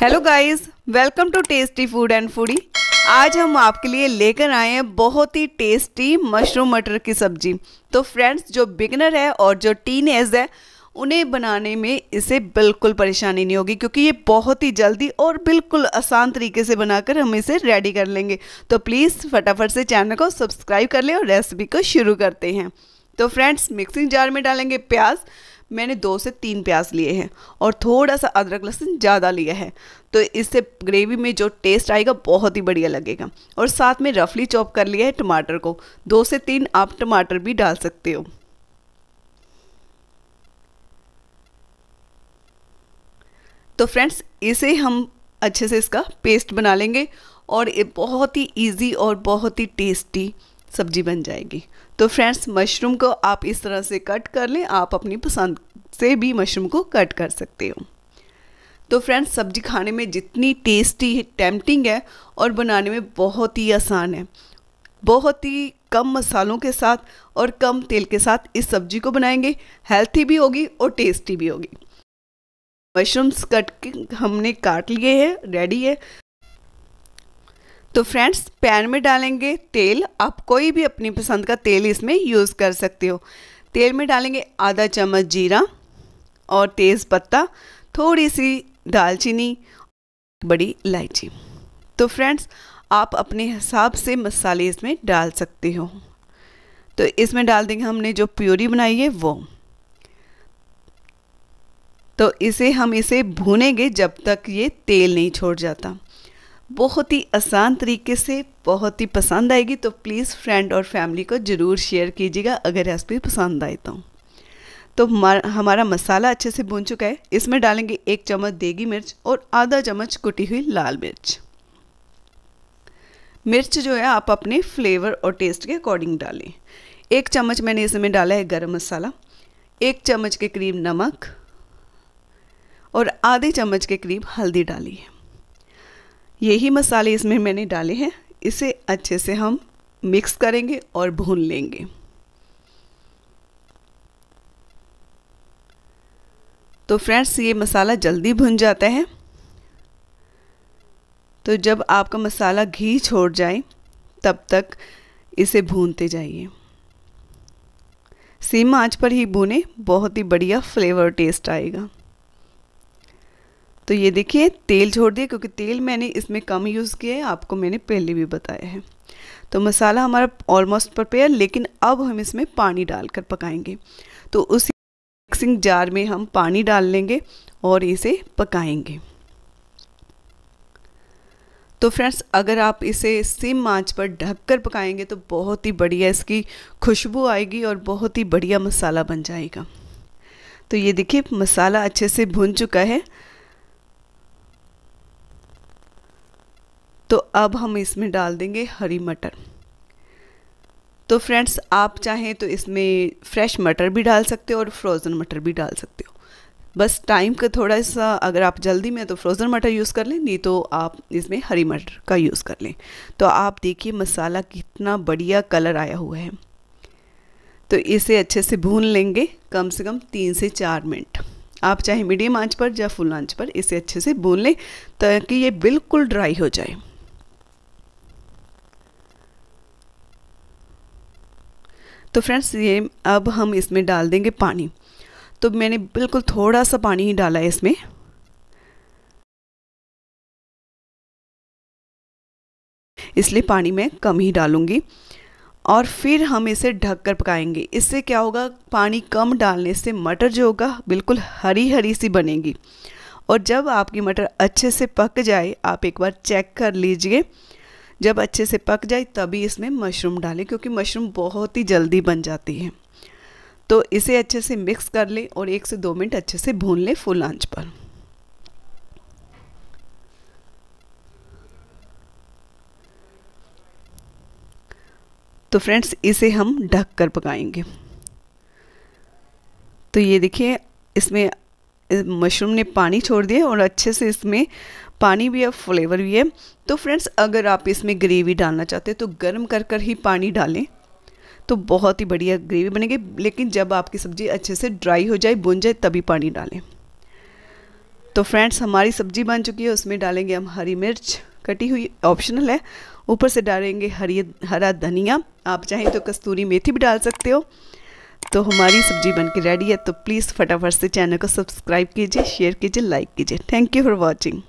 Hello guys, welcome to tasty food and foodie. आज हम आपके लिए लेकर आए हैं बहुत ही टेस्टी मशरूम मटर की सब्जी। तो फ्रेंड्स, जो बिगिनर है और जो टीनेज है उन्हें बनाने में इसे बिल्कुल परेशानी नहीं होगी, क्योंकि ये बहुत ही जल्दी और बिल्कुल आसान तरीके से बनाकर हम इसे रेडी कर लेंगे। तो प्लीज़ फटाफट से चैनल को सब्सक्राइब कर लें और रेसिपी को शुरू करते हैं। तो फ्रेंड्स, मिक्सिंग जार में डालेंगे प्याज। मैंने 2 से 3 प्याज लिए हैं और थोड़ा सा अदरक लहसुन ज़्यादा लिया है, तो इससे ग्रेवी में जो टेस्ट आएगा बहुत ही बढ़िया लगेगा। और साथ में रफली चॉप कर लिया है टमाटर को। 2 से 3 आप टमाटर भी डाल सकते हो। तो फ्रेंड्स, इसे हम अच्छे से इसका पेस्ट बना लेंगे और ये बहुत ही ईजी और बहुत ही टेस्टी सब्जी बन जाएगी। तो फ्रेंड्स, मशरूम को आप इस तरह से कट कर लें। आप अपनी पसंद से भी मशरूम को कट कर सकते हो। तो फ्रेंड्स, सब्जी खाने में जितनी टेस्टी टेम्पटिंग है और बनाने में बहुत ही आसान है। बहुत ही कम मसालों के साथ और कम तेल के साथ इस सब्जी को बनाएंगे। हेल्थी भी होगी और टेस्टी भी होगी। मशरूम्स कट हमने काट लिए हैं, रेडी है। तो फ्रेंड्स, पैन में डालेंगे तेल। आप कोई भी अपनी पसंद का तेल इसमें यूज़ कर सकते हो। तेल में डालेंगे आधा चम्मच जीरा और तेज़पत्ता, थोड़ी सी दालचीनी, बड़ी इलायची। तो फ्रेंड्स, आप अपने हिसाब से मसाले इसमें डाल सकते हो। तो इसमें डाल देंगे हमने जो प्यूरी बनाई है वो। तो इसे हम इसे भूनेंगे जब तक ये तेल नहीं छोड़ जाता। बहुत ही आसान तरीके से, बहुत ही पसंद आएगी। तो प्लीज़ फ्रेंड और फैमिली को ज़रूर शेयर कीजिएगा अगर रेसिपी पसंद आए तो हमारा मसाला अच्छे से भून चुका है। इसमें डालेंगे 1 चम्मच देगी मिर्च और आधा चम्मच कुटी हुई लाल मिर्च। मिर्च जो है आप अपने फ्लेवर और टेस्ट के अकॉर्डिंग डालें। 1 चम्मच मैंने इसमें डाला है गरम मसाला, 1 चम्मच के करीब नमक और आधे चम्मच के करीब हल्दी डाली है। यही मसाले इसमें मैंने डाले हैं। इसे अच्छे से हम मिक्स करेंगे और भून लेंगे। तो फ्रेंड्स, ये मसाला जल्दी भुन जाता है। तो जब आपका मसाला घी छोड़ जाए तब तक इसे भूनते जाइए। सीम आंच पर ही भूने, बहुत ही बढ़िया फ्लेवर टेस्ट आएगा। तो ये देखिए तेल छोड़ दिया, क्योंकि तेल मैंने इसमें कम यूज़ किया है, आपको मैंने पहले भी बताया है। तो मसाला हमारा ऑलमोस्ट प्रिपेयर, लेकिन अब हम इसमें पानी डालकर पकाएंगे। तो उसी मिक्सिंग जार में हम पानी डाल लेंगे और इसे पकाएंगे। तो फ्रेंड्स, अगर आप इसे सिम आंच पर ढककर पकाएंगे तो बहुत ही बढ़िया इसकी खुशबू आएगी और बहुत ही बढ़िया मसाला बन जाएगा। तो ये देखिए मसाला अच्छे से भुन चुका है। तो अब हम इसमें डाल देंगे हरी मटर। तो फ्रेंड्स, आप चाहें तो इसमें फ्रेश मटर भी डाल सकते हो और फ्रोज़न मटर भी डाल सकते हो। बस टाइम का थोड़ा सा, अगर आप जल्दी में तो फ्रोज़न मटर यूज़ कर लें, नहीं तो आप इसमें हरी मटर का यूज़ कर लें। तो आप देखिए मसाला कितना बढ़िया कलर आया हुआ है। तो इसे अच्छे से भून लेंगे कम से कम 3 से 4 मिनट। आप चाहे मीडियम आंच पर या फुल आंच पर इसे अच्छे से भून लें ताकि ये बिल्कुल ड्राई हो जाए। तो फ्रेंड्स, ये अब हम इसमें डाल देंगे पानी। तो मैंने बिल्कुल थोड़ा सा पानी ही डाला है इसमें। इसलिए पानी मैं कम ही डालूंगी और फिर हम इसे ढककर पकाएंगे। इससे क्या होगा, पानी कम डालने से मटर जो होगा बिल्कुल हरी हरी सी बनेगी। और जब आपकी मटर अच्छे से पक जाए, आप एक बार चेक कर लीजिए, जब अच्छे से पक जाए तभी इसमें मशरूम डालें, क्योंकि मशरूम बहुत ही जल्दी बन जाती है। तो इसे अच्छे से मिक्स कर लें और 1 से 2 मिनट अच्छे से भून लें फुल आंच पर। तो फ्रेंड्स, इसे हम ढक कर पकाएंगे। तो ये देखिए इसमें मशरूम ने पानी छोड़ दिया और अच्छे से इसमें पानी भी है, फ्लेवर भी है। तो फ्रेंड्स, अगर आप इसमें ग्रेवी डालना चाहते हैं तो गर्म कर कर ही पानी डालें तो बहुत ही बढ़िया ग्रेवी बनेगी। लेकिन जब आपकी सब्ज़ी अच्छे से ड्राई हो जाए, भुन जाए, तभी पानी डालें। तो फ्रेंड्स हमारी सब्जी बन चुकी है, उसमें डालेंगे हम हरी मिर्च, कटी हुई ऑप्शनल है। ऊपर से डालेंगे हरा धनिया, आप चाहें तो कस्तूरी मेथी भी डाल सकते हो। तो हमारी सब्जी बन के रेडी है। तो प्लीज़ फटाफट से चैनल को सब्सक्राइब कीजिए, शेयर कीजिए, लाइक कीजिए। Thank you for watching.